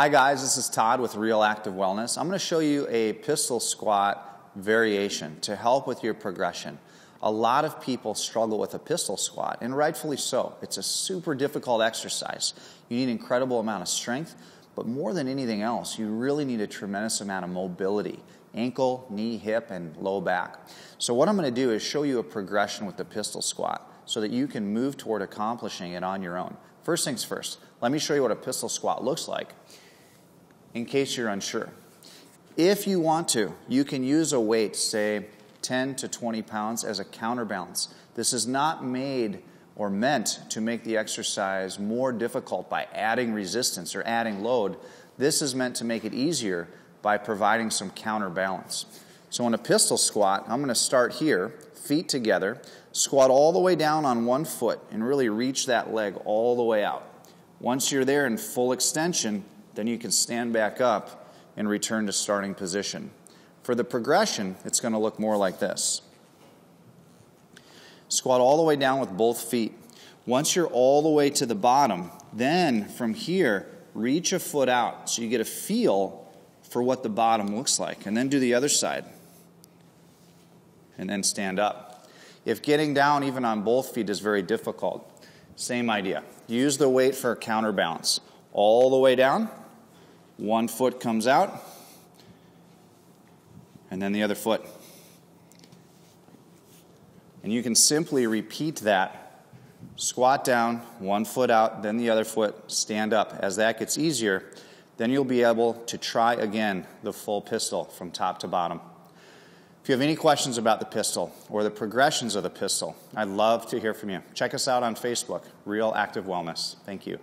Hi guys, this is Todd with Real Active Wellness. I'm going to show you a pistol squat variation to help with your progression. A lot of people struggle with a pistol squat, and rightfully so. It's a super difficult exercise. You need an incredible amount of strength, but more than anything else, you really need a tremendous amount of mobility. Ankle, knee, hip, and low back. So what I'm going to do is show you a progression with the pistol squat so that you can move toward accomplishing it on your own. First things first, let me show you what a pistol squat looks like in case you're unsure. If you want to, you can use a weight, say 10 to 20 pounds as a counterbalance. This is not made or meant to make the exercise more difficult by adding resistance or adding load. This is meant to make it easier by providing some counterbalance. So in a pistol squat, I'm going to start here, feet together, squat all the way down on one foot and really reach that leg all the way out. Once you're there in full extension, then you can stand back up and return to starting position. For the progression, it's going to look more like this. Squat all the way down with both feet. Once you're all the way to the bottom, then from here, reach a foot out so you get a feel for what the bottom looks like. And then do the other side. And then stand up. If getting down even on both feet is very difficult, same idea. Use the weight for a counterbalance. All the way down, one foot comes out, and then the other foot. And you can simply repeat that. Squat down, one foot out, then the other foot, stand up. As that gets easier, then you'll be able to try again the full pistol from top to bottom. If you have any questions about the pistol or the progressions of the pistol, I'd love to hear from you. Check us out on Facebook, Real Active Wellness. Thank you.